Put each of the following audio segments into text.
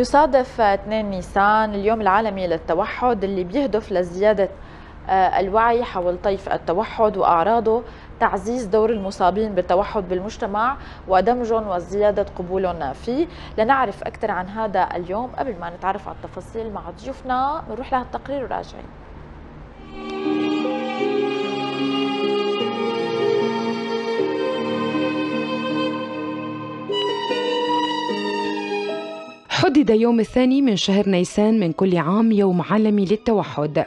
يصادف 2 نيسان اليوم العالمي للتوحد اللي بيهدف لزيادة الوعي حول طيف التوحد وأعراضه، تعزيز دور المصابين بالتوحد بالمجتمع ودمجهم وزيادة قبولهم فيه. لنعرف أكثر عن هذا اليوم قبل ما نتعرف على التفاصيل مع ضيوفنا بنروح لهذا التقرير وراجعين. حدد يوم 2 من شهر نيسان من كل عام يوم عالمي للتوحد.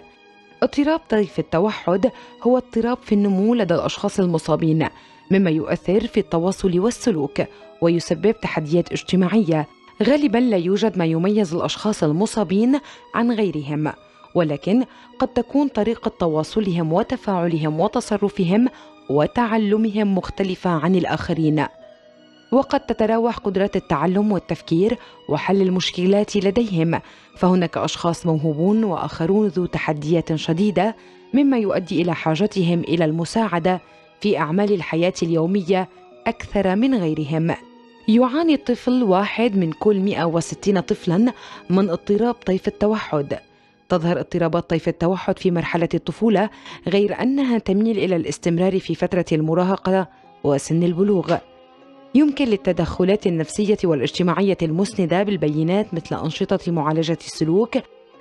اضطراب طيف التوحد هو اضطراب في النمو لدى الأشخاص المصابين، مما يؤثر في التواصل والسلوك ويسبب تحديات اجتماعية. غالباً لا يوجد ما يميز الأشخاص المصابين عن غيرهم، ولكن قد تكون طريقة تواصلهم وتفاعلهم وتصرفهم وتعلمهم مختلفة عن الآخرين، وقد تتراوح قدرات التعلم والتفكير وحل المشكلات لديهم. فهناك أشخاص موهوبون وآخرون ذو تحديات شديدة، مما يؤدي إلى حاجتهم إلى المساعدة في أعمال الحياة اليومية أكثر من غيرهم. يعاني طفل واحد من كل 160 طفلاً من اضطراب طيف التوحد. تظهر اضطرابات طيف التوحد في مرحلة الطفولة، غير أنها تميل إلى الاستمرار في فترة المراهقة وسن البلوغ. يمكن للتدخلات النفسية والاجتماعية المسندة بالبيانات مثل أنشطة معالجة السلوك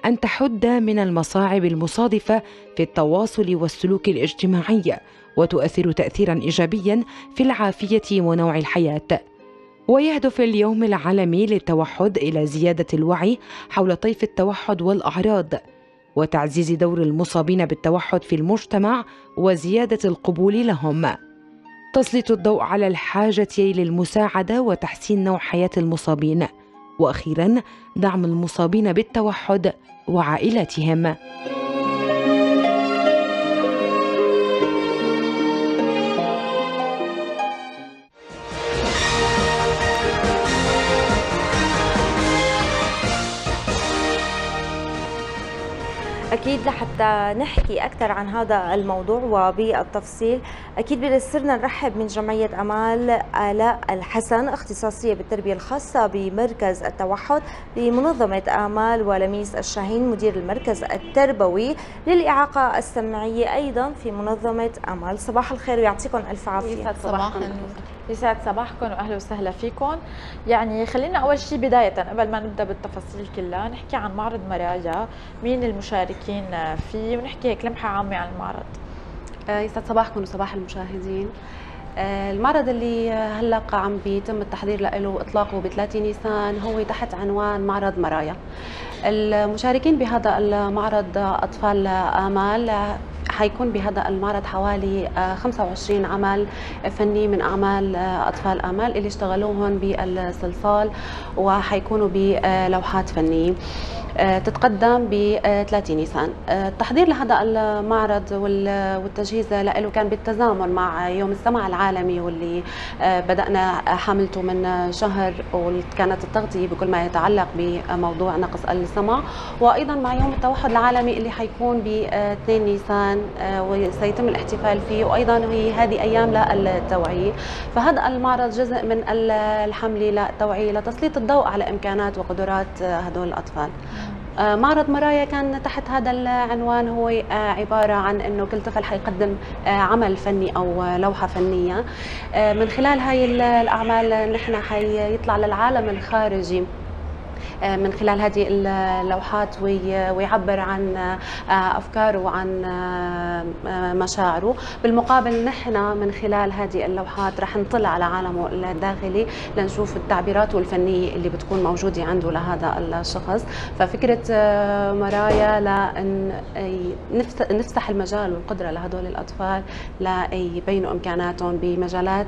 أن تحد من المصاعب المصادفة في التواصل والسلوك الاجتماعي، وتؤثر تأثيراً إيجابياً في العافية ونوع الحياة. ويهدف اليوم العالمي للتوحد إلى زيادة الوعي حول طيف التوحد والأعراض، وتعزيز دور المصابين بالتوحد في المجتمع وزيادة القبول لهم. تسليط الضوء على الحاجة للمساعدة وتحسين نوع حياة المصابين، وأخيراً دعم المصابين بالتوحد وعائلاتهم. أكيد لحتى نحكي أكثر عن هذا الموضوع وبالتفصيل أكيد بيسرنا نرحب من جمعية أمال آلاء الحسن، اختصاصية بالتربية الخاصة بمركز التوحد بمنظمة آمال، ولميس الشاهين مدير المركز التربوي للإعاقة السمعية أيضا في منظمة آمال. صباح الخير ويعطيكم ألف عافية. يسعد صباحكم وأهلا وسهلا فيكم. يعني خلينا أول شيء بداية قبل ما نبدأ بالتفاصيل كلها نحكي عن معرض مرايا، مين المشاركين فيه، ونحكي هيك لمحة عامة عن المعرض. يسعد صباحكم وصباح المشاهدين. المعرض اللي هلا عم بيتم التحضير له وإطلاقه ب 3 نيسان هو تحت عنوان معرض مرايا. المشاركين بهذا المعرض أطفال آمال. حيكون بهذا المعرض حوالي 25 عمل فني من أعمال أطفال آمال اللي اشتغلوهن بالصلصال، وحيكونوا بلوحات فنية تتقدم ب 30 نيسان. التحضير لهذا المعرض والتجهيز له كان بالتزامن مع يوم السمع العالمي واللي بدأنا حملته من شهر، وكانت التغطية بكل ما يتعلق بموضوع نقص السمع، وأيضا مع يوم التوحد العالمي اللي حيكون ب 2 نيسان وسيتم الاحتفال فيه، وأيضا هي هذه أيام للتوعية. فهذا المعرض جزء من الحملة للتوعية لتسليط الضوء على إمكانات وقدرات هدول الأطفال. معرض مرايا كان تحت هذا العنوان هو عبارة عن أنه كل طفل حيقدم عمل فني أو لوحة فنية. من خلال هاي الأعمال نحن حيطلع للعالم الخارجي من خلال هذه اللوحات ويعبر عن أفكاره وعن مشاعره. بالمقابل نحن من خلال هذه اللوحات رح نطلع على عالمه الداخلي لنشوف التعبيرات والفنية اللي بتكون موجودة عنده لهذا الشخص. ففكرة مرايا لأن نفتح المجال والقدرة لهدول الأطفال ليبينوا إمكاناتهم بمجالات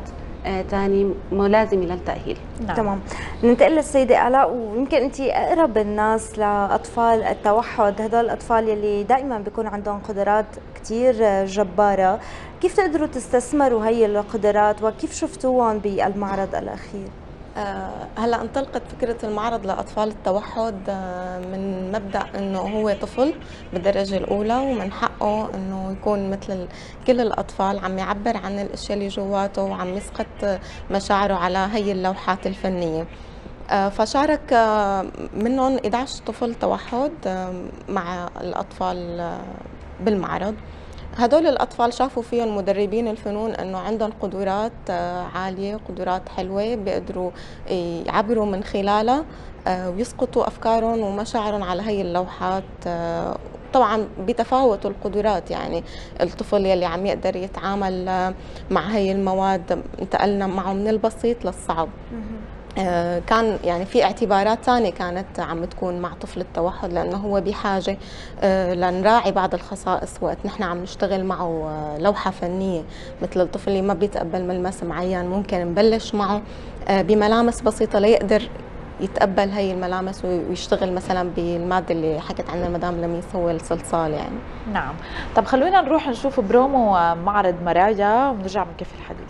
تاني ملازمة للتأهيل. نعم. تمام، ننتقل للسيدة آلاء، ويمكن أنت أقرب الناس لأطفال التوحد، هدول الأطفال يلي دائما بيكون عندهم قدرات كتير جبارة، كيف تقدروا تستثمروا هي القدرات وكيف شفتوهم بالمعرض الأخير؟ هلا انطلقت فكرة المعرض لأطفال التوحد من مبدأ إنه هو طفل بالدرجة الأولى، ومن حقه إنه يكون مثل كل الأطفال عم يعبر عن الأشياء اللي جواته وعم يسقط مشاعره على هي اللوحات الفنية. فشارك منهم 11 طفل توحد مع الأطفال بالمعرض. هدول الأطفال شافوا فيهم مدربين الفنون أنه عندهم قدرات عالية، قدرات حلوة بيقدروا يعبروا من خلالها ويسقطوا أفكارهم ومشاعرهم على هي اللوحات، طبعا بتفاوت القدرات. يعني الطفل يلي عم يقدر يتعامل مع هي المواد انتقلنا معه من البسيط للصعب. كان يعني في اعتبارات ثانيه كانت عم تكون مع طفل التوحد، لانه هو بحاجه لنراعي بعض الخصائص وقت نحن عم نشتغل معه لوحه فنيه. مثل الطفل اللي ما بيتقبل ملمس معين ممكن نبلش معه بملامس بسيطه ليقدر يتقبل هي الملامس ويشتغل مثلا بالماده اللي حكت عنها المدام لميس، هو الصلصال يعني. نعم. طب خلونا نروح نشوف برومو معرض مرايا ونرجع بنكفي الحديث.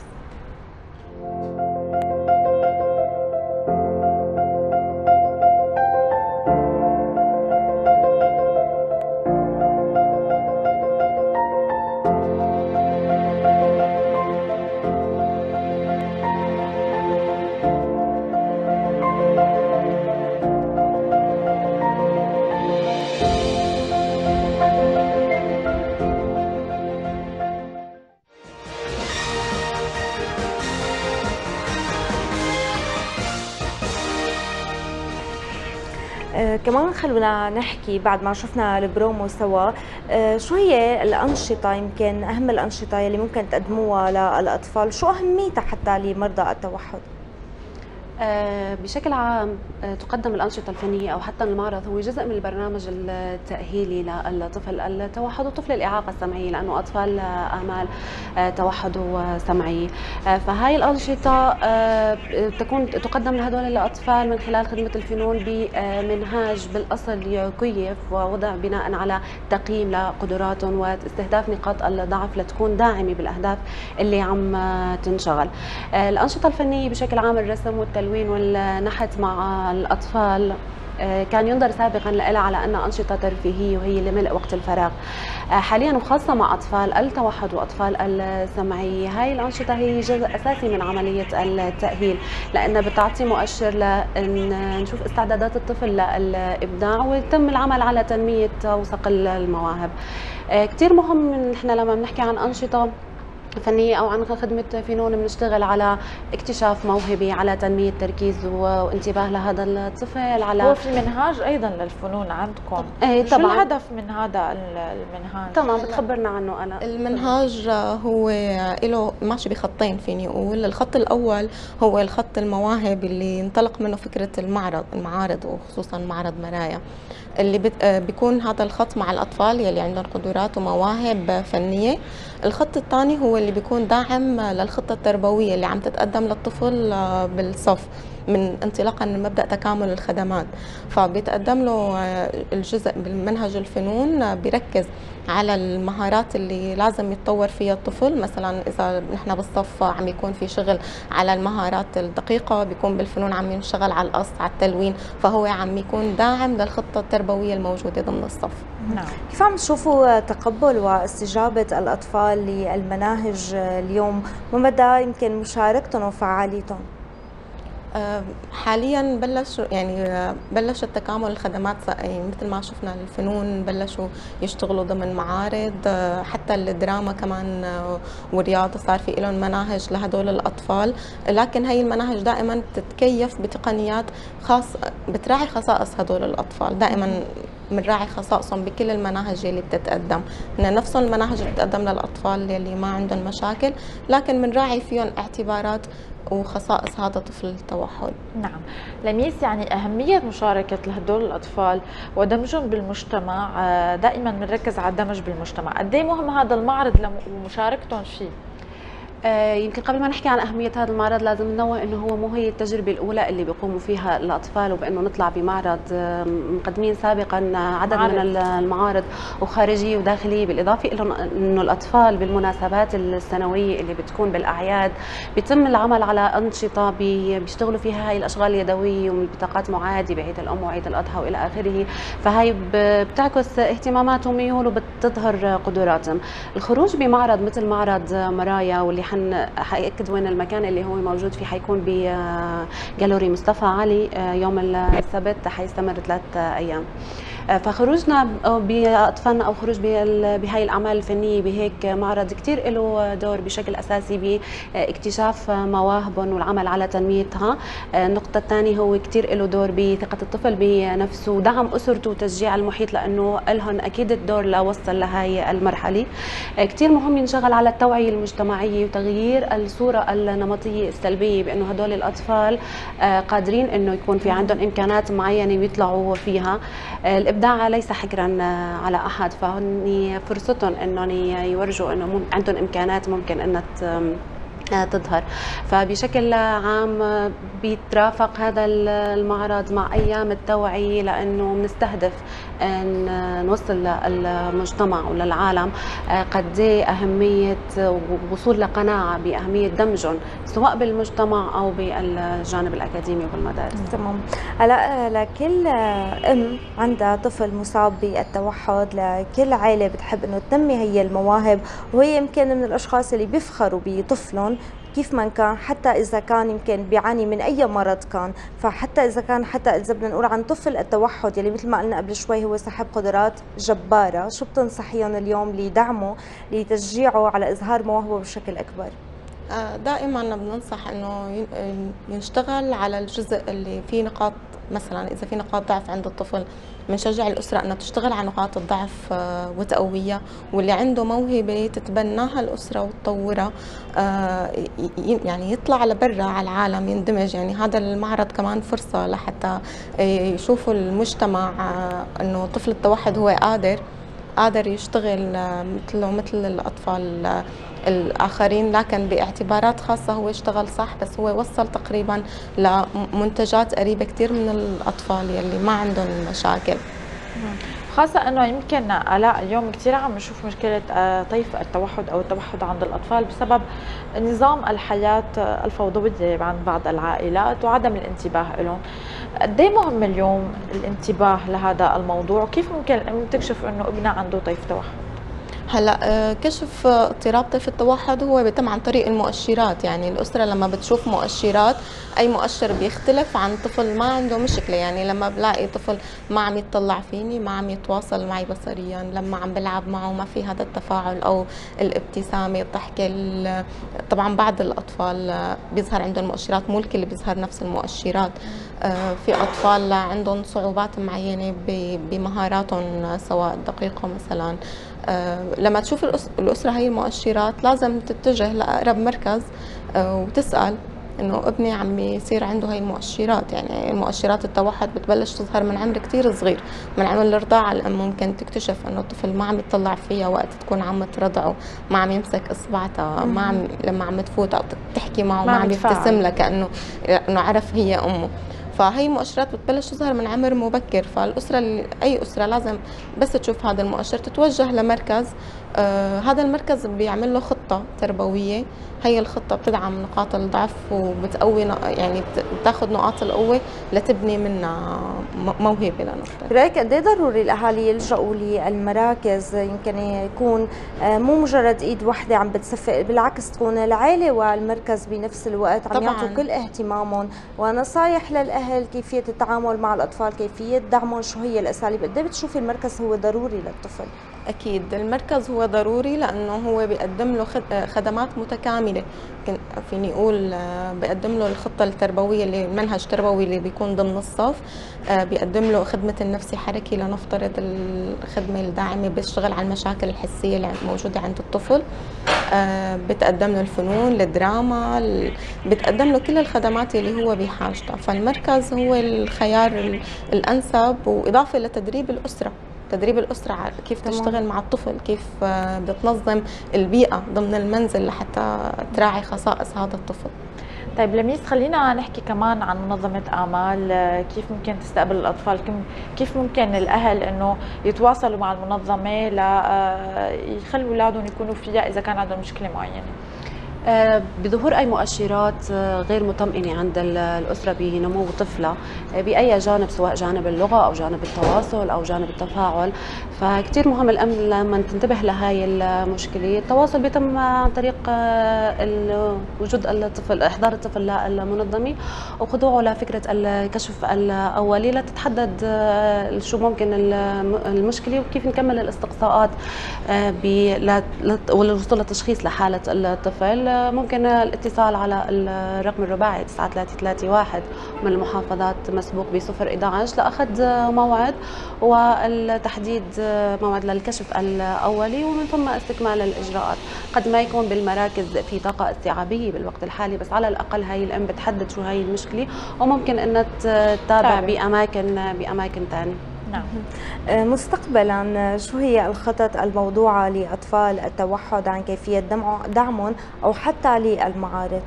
كمان خلونا نحكي بعد ما شفنا البرومو سوا، شو هي الأنشطة، يمكن أهم الأنشطة يلي ممكن تقدموها للأطفال، شو أهميتها حتى لمرضى التوحد؟ بشكل عام تقدم الأنشطة الفنية أو حتى المعرض هو جزء من البرنامج التأهيلي للطفل التوحد وطفل الإعاقة السمعية، لأنه أطفال أعمال توحد وسمعي. فهاي الأنشطة تقدم لهدول الأطفال من خلال خدمة الفنون بمنهاج بالأصل يكيف ووضع بناء على تقييم لقدراتهم واستهداف نقاط الضعف لتكون داعمة بالأهداف اللي عم تنشغل. الأنشطة الفنية بشكل عام الرسم والتلوين والنحت مع الأطفال كان ينظر سابقا لها على أنها أنشطة ترفيهية وهي لملء وقت الفراغ. حاليا وخاصة مع أطفال التوحد وأطفال السمعية هاي الأنشطة هي جزء أساسي من عملية التأهيل، لأنها بتعطي مؤشر لأن نشوف استعدادات الطفل للإبداع ويتم العمل على تنمية وصقل المواهب. كتير مهم نحن لما بنحكي عن أنشطة فنية أو عن خدمة فنون بنشتغل على اكتشاف موهبة، على تنمية تركيز وانتباه لهذا الطفل، على هو في منهاج أيضا للفنون عندكم. ايه طبعا. شو الهدف من هذا المنهاج؟ تمام بتخبرنا عنه. أنا المنهاج هو له ماشي بخطين فيني أقول. الخط الأول هو الخط المواهب اللي انطلق منه فكرة المعارض وخصوصا معرض مرايا، اللي بيكون هذا الخط مع الأطفال يلي عندهم قدرات ومواهب فنية. الخط الثاني هو اللي بيكون داعم للخطة التربوية اللي عم تتقدم للطفل بالصف من انطلاقا من مبدأ تكامل الخدمات، فبيتقدم له الجزء بالمنهج الفنون بيركز على المهارات اللي لازم يتطور فيها الطفل. مثلا إذا نحن بالصف عم يكون في شغل على المهارات الدقيقة، بيكون بالفنون عم ينشغل على القص، على التلوين، فهو عم يكون داعم للخطة التربوية الموجودة ضمن الصف. نعم. كيف عم تشوفوا تقبل واستجابة الأطفال للمناهج اليوم ومدى يمكن مشاركتهم وفعاليتهم؟ حاليا بلش التكامل الخدمات مثل ما شفنا الفنون بلشوا يشتغلوا ضمن معارض، حتى الدراما كمان والرياضه صار في لهم مناهج لهدول الاطفال، لكن هي المناهج دائما بتتكيف بتقنيات خاصه بتراعي خصائص هدول الاطفال. دائما بنراعي خصائصهم بكل المناهج اللي بتتقدم، نفس المناهج اللي بتتقدم للاطفال اللي ما عندهم مشاكل، لكن بنراعي فيهم اعتبارات وخصائص هذا طفل التوحد. نعم. لميس، يعني أهمية مشاركة هدول الأطفال ودمجهم بالمجتمع، دائما بنركز على الدمج بالمجتمع، قد ايه مهم هذا المعرض ومشاركتهم فيه؟ يمكن قبل ما نحكي عن أهمية هذا المعرض لازم ننوه إنه هو مو هي التجربة الأولى اللي بيقوموا فيها الأطفال، وبإنه نطلع بمعرض مقدمين سابقا عدد من المعارض وخارجية وداخلية، بالإضافة إلى إنه الأطفال بالمناسبات السنوية اللي بتكون بالأعياد بيتم العمل على أنشطة بيشتغلوا فيها هاي الأشغال اليدوية ومن بطاقات معادي بعيد الأم وعيد الأضحى وإلى آخره، فهي بتعكس اهتماماتهم وميولهم وبتظهر قدراتهم. الخروج بمعرض مثل معرض مرايا واللي حيأكد وين المكان اللي هو موجود فيه، حيكون بجالوري مصطفى علي يوم السبت، حيستمر 3 أيام. فخروجنا بأطفالنا أو خروج بهاي الأعمال الفنية بهيك معرض كتير له دور بشكل أساسي باكتشاف مواهبهم والعمل على تنميتها. النقطة الثانية هو كتير له دور بثقة الطفل بنفسه ودعم أسرته وتشجيع المحيط، لأنه لهم أكيد الدور لوصل لهاي المرحلة. كتير مهم ينشغل على التوعية المجتمعية وتغيير الصورة النمطية السلبية بأنه هدول الأطفال قادرين أنه يكون في عندهم إمكانات معينة ويطلعوا فيها. الإبداع ليس حكرا على أحد، فهن فرصتهم أنهم يورجوا أنه عندهم إمكانات ممكن أن تظهر. فبشكل عام بيترافق هذا المعرض مع أيام التوعية، لأنه بنستهدف أن نوصل للمجتمع وللعالم قد إيه أهمية ووصول لقناعة بأهمية دمجهم سواء بالمجتمع أو بالجانب الأكاديمي وبالمدارس. تمام. هلا لكل أم عندها طفل مصاب بالتوحد، لكل عائلة بتحب إنه تنمي هي المواهب، وهي يمكن من الأشخاص اللي بيفخروا بطفلهم كيف ما كان، حتى إذا كان يمكن بيعاني من أي مرض كان. فحتى إذا كان، حتى إذا بدنا نقول عن طفل التوحد يلي مثل ما قلنا قبل شوي هو صاحب قدرات جبارة، شو بتنصحيهم اليوم لدعمه لتشجيعه على إظهار مواهبه بشكل أكبر؟ دائما بننصح إنه يشتغل على الجزء اللي فيه نقاط، مثلا إذا في نقاط ضعف عند الطفل بنشجع الأسرة أنها تشتغل على نقاط الضعف وتقويها، واللي عنده موهبة تتبناها الأسرة وتطورها، يعني يطلع لبرا على العالم يندمج. يعني هذا المعرض كمان فرصة لحتى يشوفوا المجتمع أنه طفل التوحد هو قادر يشتغل مثله مثل الأطفال الآخرين، لكن باعتبارات خاصة. هو اشتغل صح، بس هو وصل تقريبا لمنتجات قريبة كتير من الأطفال يلي ما عندهم مشاكل. خاصة أنه يمكن آلاء اليوم كثير عم نشوف مشكلة طيف التوحد أو التوحد عند الأطفال بسبب نظام الحياة الفوضوية عند بعض العائلات وعدم الانتباه لهم. قد إيه مهم اليوم الانتباه لهذا الموضوع، وكيف ممكن الأم تكشف أنه ابنها عنده طيف توحد؟ هلا كشف اضطراب طيف التوحد هو بيتم عن طريق المؤشرات. يعني الاسره لما بتشوف مؤشرات، اي مؤشر بيختلف عن طفل ما عنده مشكله. يعني لما بلاقي طفل ما عم يتطلع فيني، ما عم يتواصل معي بصريا، لما عم بلعب معه ما في هذا التفاعل او الابتسامه الضحكه. طبعا بعض الاطفال بيظهر عندهم مؤشرات، مو الكل بيظهر نفس المؤشرات. في اطفال عندهم صعوبات معينه بمهاراتهم، سواء الدقيقه مثلا. لما تشوف الأسرة هي المؤشرات لازم تتجه لأقرب مركز وتسأل إنه ابني عم يصير عنده هاي المؤشرات. يعني مؤشرات التوحد بتبلش تظهر من عمر كتير صغير، من عمر الرضاعة. الأم ممكن تكتشف إنه الطفل ما عم يطلع فيها وقت تكون عم ترضعه، ما عم يمسك إصبعتها، ما عم لما عم تفوت أو تحكي معه ما عم يبتسم لها كأنه عرف هي أمه. فهي مؤشرات بتبلش تظهر من عمر مبكر. فالأسرة، أي أسرة لازم بس تشوف هذا المؤشر تتوجه لمركز. هذا المركز بيعمل له خطة تربوية. هي الخطة بتدعم نقاط الضعف وبتقوي، يعني بتاخذ نقاط القوة لتبني منها موهبة لنفسها. برأيك قد إيه ضروري الأهالي يلجأوا للمراكز؟ يمكن يكون مو مجرد إيد واحدة عم بتصفق، بالعكس تكون العائلة والمركز بنفس الوقت عم يعطوا كل اهتمامهم. ونصايح للأهل كيفية التعامل مع الأطفال، كيفية دعمهم، شو هي الأساليب؟ قد إيه بتشوفي المركز هو ضروري للطفل؟ أكيد المركز هو ضروري، لأنه هو بيقدم له خدمات متكاملة. فيني أقول بيقدم له الخطة التربوية، اللي المنهج التربوي اللي بيكون ضمن الصف، بيقدم له خدمة النفسي حركي لنفترض، الخدمة الداعمة بيشتغل على المشاكل الحسية اللي موجودة عند الطفل، بتقدم له الفنون، الدراما، بتقدم له كل الخدمات اللي هو بحاجتها. فالمركز هو الخيار الأنسب، وإضافة لتدريب الأسرة. تدريب الأسرة كيف تشتغل مع الطفل، كيف بتنظم البيئة ضمن المنزل لحتى تراعي خصائص هذا الطفل. طيب لميس، خلينا نحكي كمان عن منظمة آمال. كيف ممكن تستقبل الأطفال؟ كيف ممكن الأهل إنه يتواصلوا مع المنظمة ليخلوا أولادهم يكونوا فيها إذا كان عندهم مشكلة معينة؟ بظهور أي مؤشرات غير مطمئنة عند الأسرة بنمو طفلة بأي جانب، سواء جانب اللغة أو جانب التواصل أو جانب التفاعل، فكتير مهم الأم لما تنتبه لهاي المشكلة. التواصل بيتم عن طريق وجود الطفل، إحضار الطفل للمنظمة وخضوعه لفكرة الكشف الأولي لتتحدد شو ممكن المشكلة وكيف نكمل الاستقصاءات والوصول لتشخيص لحالة الطفل. ممكن الاتصال على الرقم الرباعي 93331 من المحافظات مسبوق ب011 لأخذ موعد والتحديد موعد للكشف الأولي، ومن ثم استكمال الإجراءات. قد ما يكون بالمراكز في طاقة استيعابية بالوقت الحالي، بس على الأقل هاي الأم بتحدد شو هاي المشكلة وممكن أنها تتابع بأماكن تانية. نعم. مستقبلا شو هي الخطط الموضوعة لأطفال التوحد عن كيفية دعمهم أو حتى للمعارض؟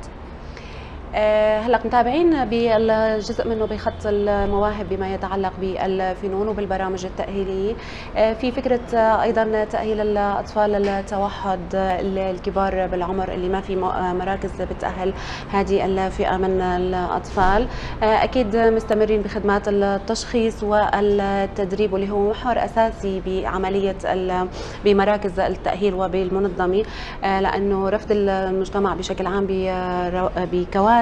هلا متابعين بالجزء منه بخط المواهب بما يتعلق بالفنون وبالبرامج التأهيلية، في فكرة أيضا تأهيل الأطفال التوحد الكبار بالعمر اللي ما في مراكز بتأهل هذه الفئة من الأطفال. أكيد مستمرين بخدمات التشخيص والتدريب واللي هو محور أساسي بعملية بمراكز التأهيل وبالمنظمة، لأنه رفض المجتمع بشكل عام بكوادر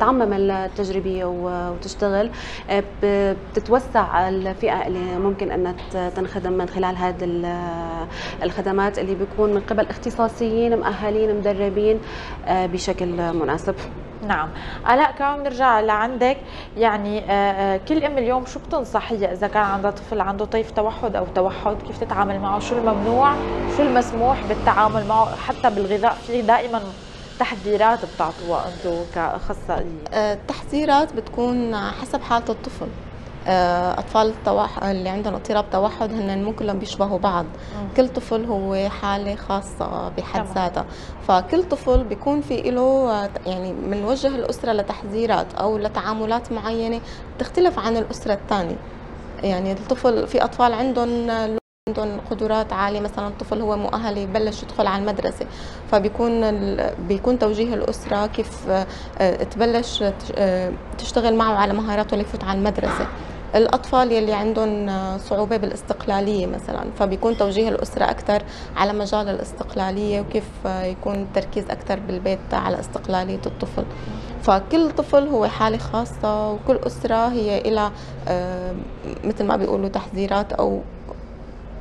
تعمم التجربة وتشتغل، بتتوسع الفئة اللي ممكن أن تنخدم من خلال هذه الخدمات اللي بيكون من قبل اختصاصيين مؤهلين مدربين بشكل مناسب. نعم. آلاء كمان بنرجع لعندك، يعني كل ام اليوم شو بتنصح هي اذا كان عندها طفل عنده طيف توحد او توحد، كيف تتعامل معه؟ شو الممنوع؟ شو المسموح بالتعامل معه؟ حتى بالغذاء في دائما تحذيرات بتعطوها انتم كاخصائيين؟ التحذيرات بتكون حسب حاله الطفل. اطفال التوحد اللي عندهم اضطراب توحد هن مو كلهم بيشبهوا بعض، كل طفل هو حاله خاصه بحد ذاتها، فكل طفل بيكون في له يعني بنوجه الاسره لتحذيرات او لتعاملات معينه بتختلف عن الاسره الثانيه. يعني الطفل في اطفال عندهم قدرات عاليه، مثلا الطفل هو مؤهل يبلش يدخل على المدرسه، فبيكون توجيه الاسره كيف تبلش تشتغل معه على مهاراته ليفوت على المدرسه. الاطفال يلي عندهم صعوبه بالاستقلاليه مثلا، فبيكون توجيه الاسره اكثر على مجال الاستقلاليه وكيف يكون التركيز اكثر بالبيت على استقلاليه الطفل. فكل طفل هو حاله خاصه وكل اسره هي لها مثل ما بيقولوا تحذيرات او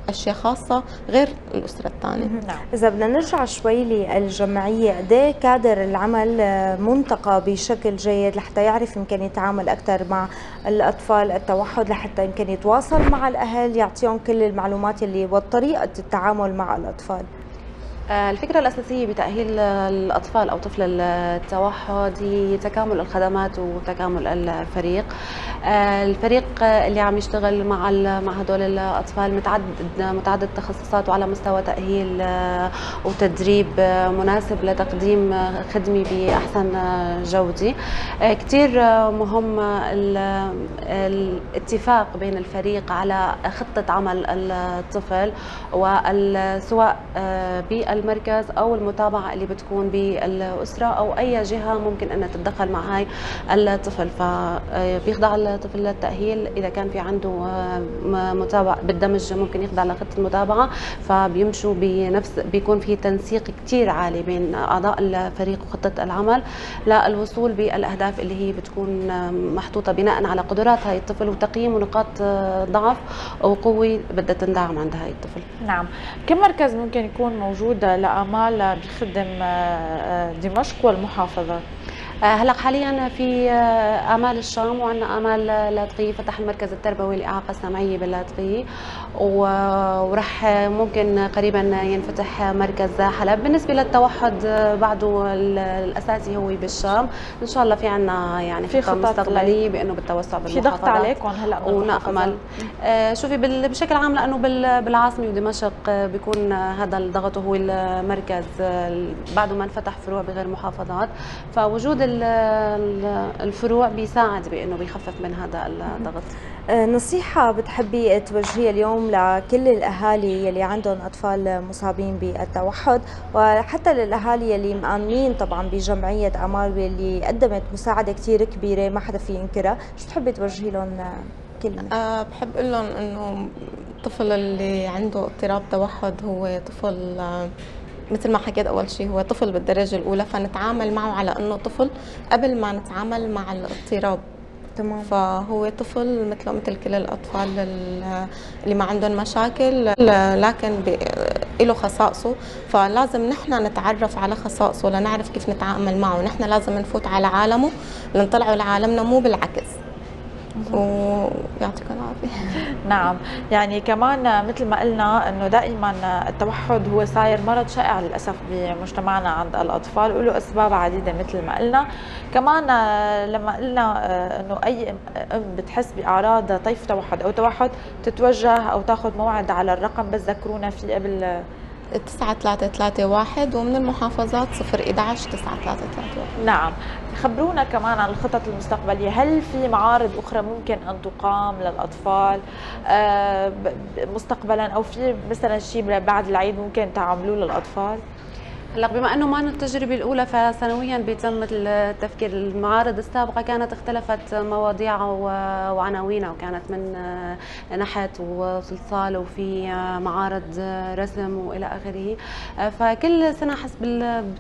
أشياء خاصة غير الأسرة الثانية. إذا بدنا نرجع شوي للجمعية، قديه كادر العمل منتقى بشكل جيد لحتى يعرف يمكن يتعامل أكثر مع الأطفال التوحد، لحتى يمكن يتواصل مع الأهل يعطيهم كل المعلومات اللي وطريقة التعامل مع الأطفال؟ الفكرة الأساسية بتأهيل الأطفال أو طفل التوحد هي تكامل الخدمات وتكامل الفريق. الفريق اللي عم يشتغل مع هدول الأطفال متعدد تخصصات، وعلى مستوى تأهيل وتدريب مناسب لتقديم خدمة بأحسن جودة. كتير مهم الاتفاق بين الفريق على خطة عمل الطفل، سواء بالمركز أو المتابعة اللي بتكون بالأسرة أو أي جهة ممكن أن تتدخل مع هاي الطفل. فبيخضع الطفل للتأهيل، إذا كان في عنده متابعة بالدمج ممكن يخضع لخطة المتابعة، فبيمشوا بيكون في تنسيق كتير عالي بين أعضاء الفريق وخطة العمل للوصول بالأهداف اللي هي بتكون محطوطة بناء على قدرات هاي الطفل وتقييم ونقاط ضعف وقوة بدها تندعم عند هاي الطفل. نعم. كم مركز ممكن يكون موجودة لآمال بخدم دمشق والمحافظات؟ هلا حاليا في آمال الشام، وعندنا آمال لاذقية، فتح المركز التربوي للإعاقة السمعية باللاذقية، ورح ممكن قريبا ينفتح مركز حلب. بالنسبة للتوحد بعده الأساسي هو بالشام، إن شاء الله في عندنا يعني في خطة مستقبلية بأنه بالتوسع بالمحافظات. في ضغط عليكم هلا ونأمل شوفي بشكل عام، لأنه بالعاصمة ودمشق بيكون هذا الضغط هو المركز بعده ما انفتح فروع بغير محافظات، فوجود الفروع بيساعد بانه بيخفف من هذا الضغط. نصيحة بتحبي توجهيها اليوم لكل الأهالي يلي عندهم أطفال مصابين بالتوحد، وحتى للأهالي يلي مآمنين طبعا بجمعية أعمار واللي قدمت مساعدة كتير كبيرة ما حدا في ينكرها، شو بتحبي توجهي لهم كلمة؟ بحب أقول لهم إنه الطفل اللي عنده اضطراب توحد هو طفل مثل ما حكيت أول شيء، هو طفل بالدرجة الأولى، فنتعامل معه على إنه طفل قبل ما نتعامل مع الاضطراب. تمام. فهو طفل مثله مثل كل الاطفال اللي ما عندهم مشاكل، لكن له خصائصه، فلازم نحن نتعرف على خصائصه لنعرف كيف نتعامل معه. نحن لازم نفوت على عالمه لنطلعه لعالمنا، مو بالعكس. ويعطيك العافيه. نعم، يعني كمان مثل ما قلنا انه دائما التوحد هو صاير مرض شائع للاسف بمجتمعنا عند الاطفال، وله اسباب عديده مثل ما قلنا. كمان لما قلنا انه اي ام بتحس باعراض طيف توحد او توحد تتوجه او تاخذ موعد على الرقم، بس ذكرونا فيه قبل 9331، ومن المحافظات 011 9331. نعم، خبرونا كمان عن الخطط المستقبلية، هل في معارض أخرى ممكن أن تقام للأطفال مستقبلا، أو في مثلا شيء بعد العيد ممكن تعملوه للأطفال؟ هلا بما انه ما التجربه الاولى فسنويا بيتم التفكير. المعارض السابقه كانت اختلفت مواضيعها وعناوينها، وكانت من نحت وصلصال وفي معارض رسم والى اخره، فكل سنه حسب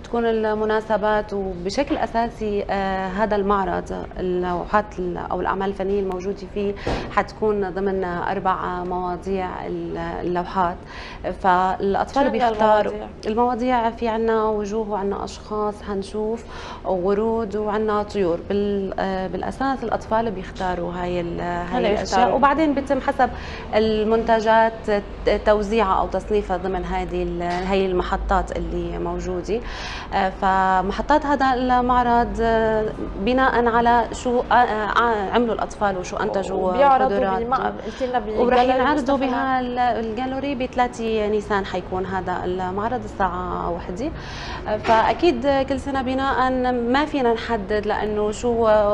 بتكون المناسبات. وبشكل اساسي هذا المعرض اللوحات او الاعمال الفنيه الموجوده فيه حتكون ضمن 4 مواضيع اللوحات، فالاطفال بيختاروا المواضيع. في عنا وجوه وعنا أشخاص هنشوف، وورود، وعنا طيور. بالأساس الأطفال بيختاروا هاي الأشياء، وبعدين بيتم حسب المنتجات توزيعها أو تصنيفها ضمن هاي المحطات اللي موجودة. فمحطات هذا المعرض بناء على شو عملوا الأطفال وشو أنتجوا قدراتهم، ورح ينعرضوا بها الجالوري ب3 نيسان حيكون هذا المعرض الساعة 1. فاكيد كل سنه بناء ما فينا نحدد، لانه شو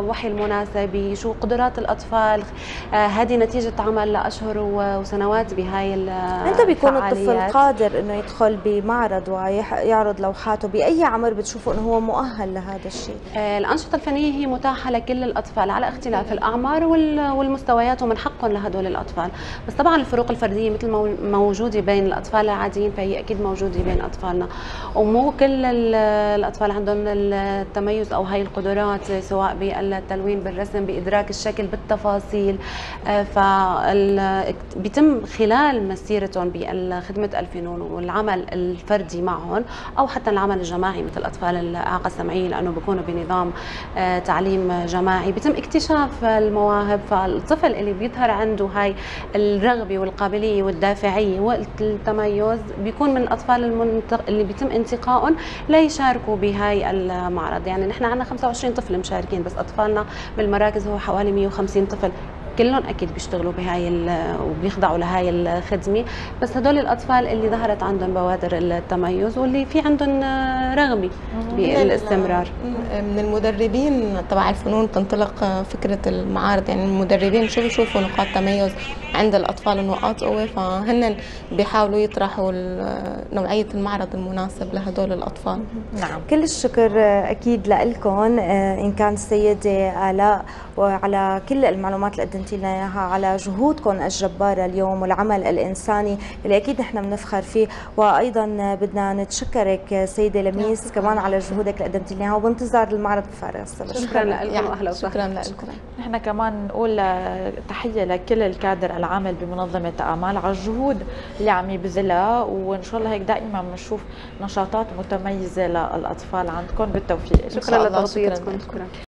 وحي المناسبه، شو قدرات الاطفال، هذه نتيجه عمل لاشهر وسنوات بهاي الفعاليات. انت بيكون الطفل قادر انه يدخل بمعرض ويعرض لوحاته باي عمر بتشوفوا انه هو مؤهل لهذا الشيء؟ الانشطه الفنيه هي متاحه لكل الاطفال على اختلاف الاعمار والمستويات، ومن حقهم لهدول الاطفال. بس طبعا الفروق الفرديه مثل ما موجوده بين الاطفال العاديين فهي اكيد موجوده بين اطفالنا، ومو كل الأطفال عندهم التميز أو هاي القدرات، سواء بالتلوين، بالرسم، بإدراك الشكل، بالتفاصيل. فبيتم خلال مسيرتهم بخدمة الفنون والعمل الفردي معهم، أو حتى العمل الجماعي مثل أطفال الإعاقة السمعية، لأنه بيكونوا بنظام تعليم جماعي، بيتم اكتشاف المواهب. فالطفل اللي بيظهر عنده هاي الرغبة والقابلية والدافعية والتميز بيكون من الأطفال اللي بيتم انتقائهم ليشاركوا بهاي المعرض. يعني نحن عندنا 25 طفل مشاركين، بس اطفالنا بالمراكز هو حوالي 150 طفل، كلهم اكيد بيشتغلوا بهاي وبيخضعوا لهاي الخدمه. بس هدول الاطفال اللي ظهرت عندهم بوادر التميز واللي في عندهم رغبه بالاستمرار. من المدربين تبع الفنون تنطلق فكره المعارض، يعني المدربين شو بيشوفوا نقاط تميز عند الاطفال، نقاط قوه، فهن بيحاولوا يطرحوا نوعيه المعرض المناسب لهدول الاطفال. نعم، كل الشكر اكيد لكم ان كان السيده آلاء، وعلى كل المعلومات اللي قدمتي لنا اياها، على جهودكم الجباره اليوم والعمل الانساني اللي اكيد نحن بنفخر فيه. وايضا بدنا نتشكرك سيده لميس كمان على جهودك اللي قدمتي لنا اياها، وبانتظار المعرض بفارغ الصبر. شكرا لكم، واهلا وسهلا. شكرا لكم. نحن كمان نقول تحيه لكل الكادر العامل بمنظمه اعمال على الجهود اللي عم يبذلها، وان شاء الله هيك دائما بنشوف نشاطات متميزه للاطفال عندكم. بالتوفيق. شكرا لتغطيتكم. شكرا.